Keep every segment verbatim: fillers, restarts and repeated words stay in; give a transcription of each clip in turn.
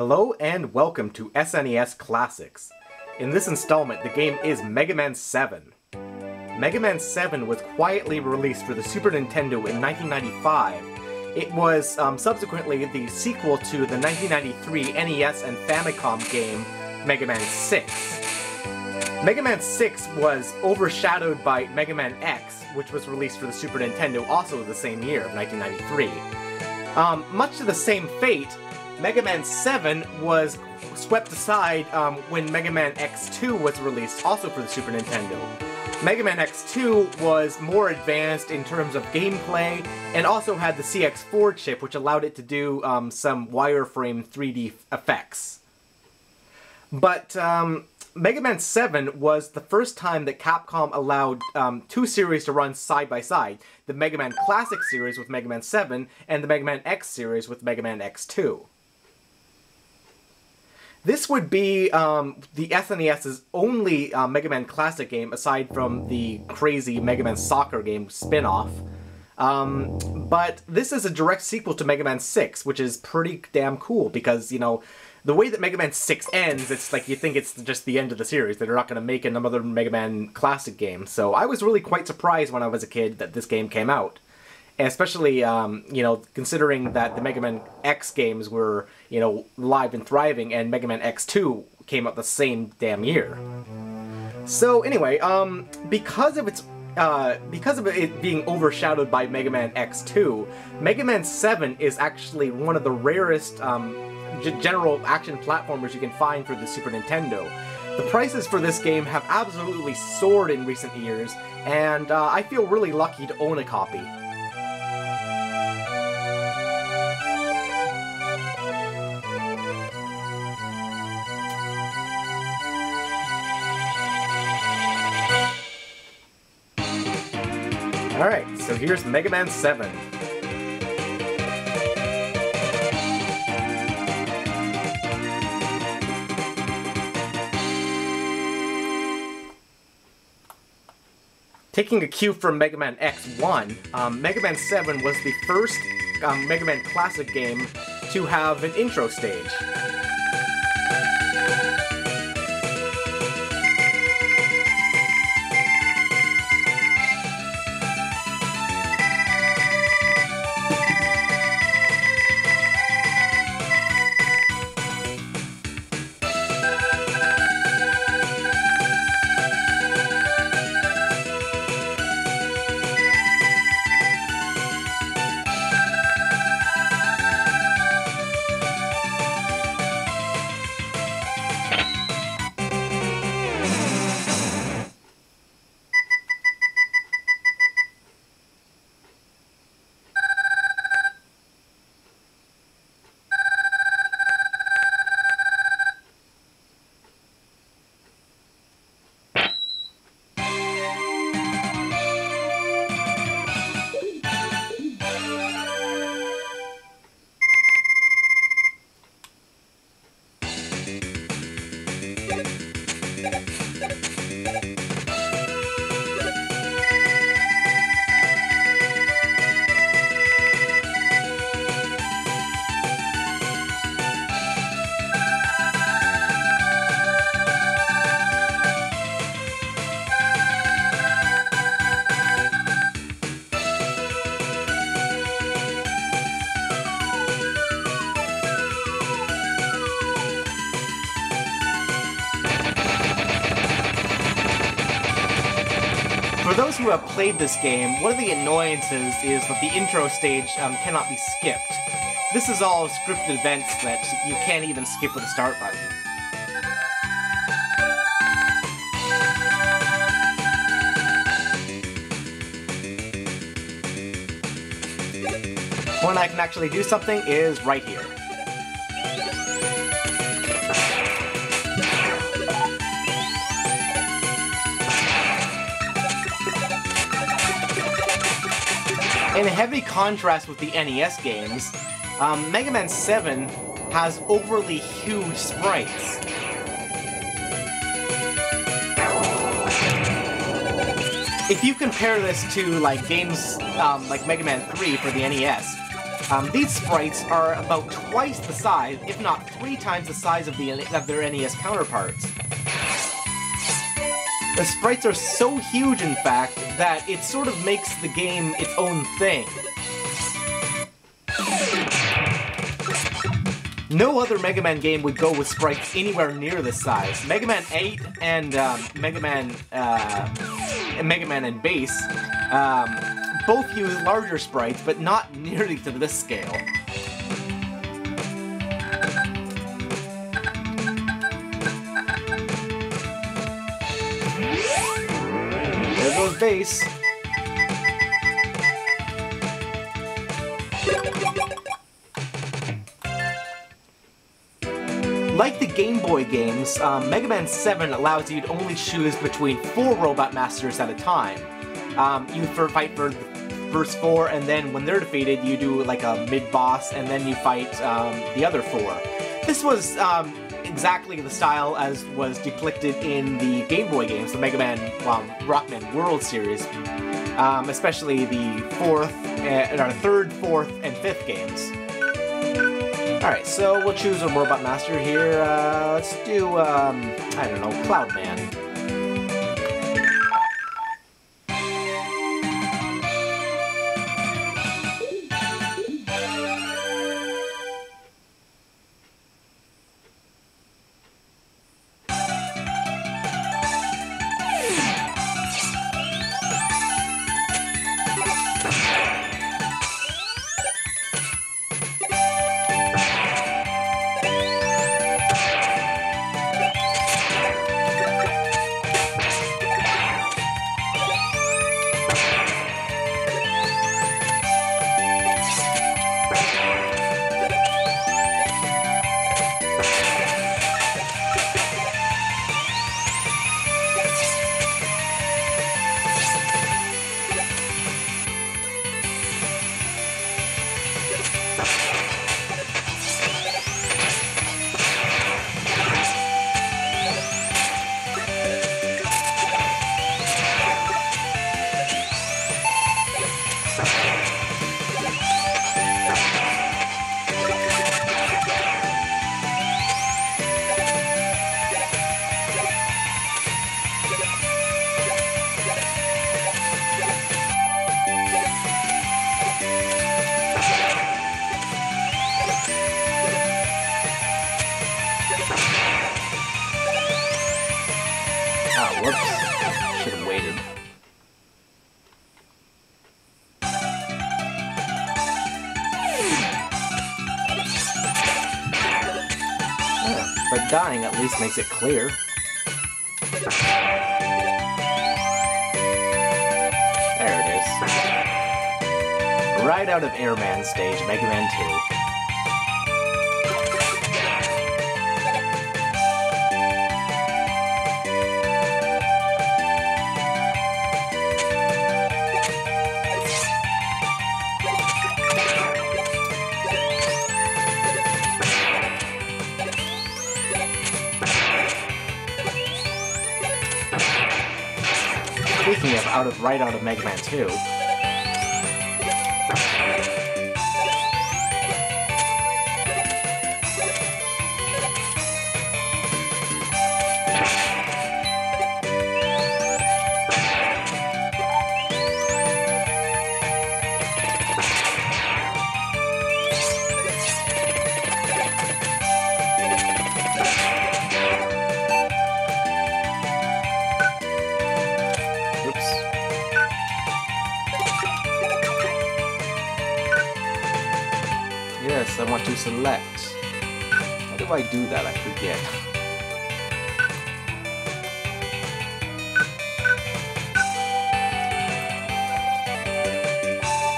Hello and welcome to S N E S Classics. In this installment, the game is Mega Man seven. Mega Man seven was quietly released for the Super Nintendo in nineteen ninety-five. It was um, subsequently the sequel to the nineteen ninety-three N E S and Famicom game Mega Man six. Mega Man six was overshadowed by Mega Man X, which was released for the Super Nintendo also the same year of nineteen ninety-three. Um, much to the same fate, Mega Man seven was swept aside um, when Mega Man X two was released also for the Super Nintendo. Mega Man X two was more advanced in terms of gameplay and also had the C X four chip, which allowed it to do um, some wireframe three D effects. But um, Mega Man seven was the first time that Capcom allowed um, two series to run side by side, the Mega Man Classic series with Mega Man seven and the Mega Man X series with Mega Man X two. This would be um, the S N E S's only uh, Mega Man Classic game aside from the crazy Mega Man Soccer game spin-off. Um, but this is a direct sequel to Mega Man six, which is pretty damn cool because, you know, the way that Mega Man six ends, it's like you think it's just the end of the series. They're not going to make another Mega Man Classic game. So I was really quite surprised when I was a kid that this game came out. Especially, um, you know, considering that the Mega Man X games were, you know, live and thriving, and Mega Man X two came out the same damn year. So anyway, um, because of its Uh, because of it being overshadowed by Mega Man X two, Mega Man seven is actually one of the rarest um, general action platformers you can find for the Super Nintendo. The prices for this game have absolutely soared in recent years, and uh, I feel really lucky to own a copy. Alright, so here's Mega Man seven. Taking a cue from Mega Man X one, um, Mega Man seven was the first um, Mega Man Classic game to have an intro stage. For those who have played this game, one of the annoyances is that the intro stage um, cannot be skipped. This is all scripted events that you can't even skip with the start button. When I can actually do something is right here. In heavy contrast with the N E S games, um, Mega Man seven has overly huge sprites. If you compare this to like games um, like Mega Man three for the N E S, Um, these sprites are about twice the size, if not three times the size of, the, of their N E S counterparts. The sprites are so huge, in fact, that it sort of makes the game its own thing. No other Mega Man game would go with sprites anywhere near this size. Mega Man eight and um, Mega Man, uh, and Mega Man and Base um, both use larger sprites, but not nearly to this scale. There goes Base. Like the Game Boy games, um, Mega Man seven allows you to only choose between four Robot Masters at a time. Um, you fight for the first four, and then when they're defeated, you do like a mid-boss, and then you fight um, the other four. This was um, exactly the style as was depicted in the Game Boy games, the Mega Man um, Rockman World series, um, especially the fourth, uh, or third, fourth, and fifth games. Alright, so we'll choose a Robot Master here. Uh, let's do, um, I don't know, Cloud Man. Dying at least makes it clear. There it is. Right out of Airman stage, Mega Man two. Speaking of out of right out of Mega Man two. I want to select. How do I do that? I forget.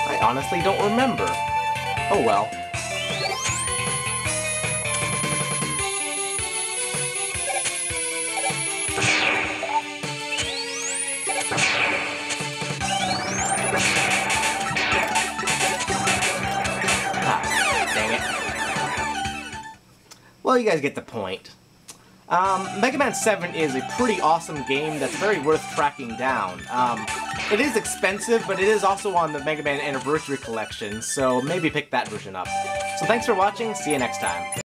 I honestly don't remember. Oh well. Well, you guys get the point. Um, Mega Man seven is a pretty awesome game that's very worth tracking down. Um, It is expensive, but it is also on the Mega Man Anniversary Collection, so maybe pick that version up. So thanks for watching, see you next time.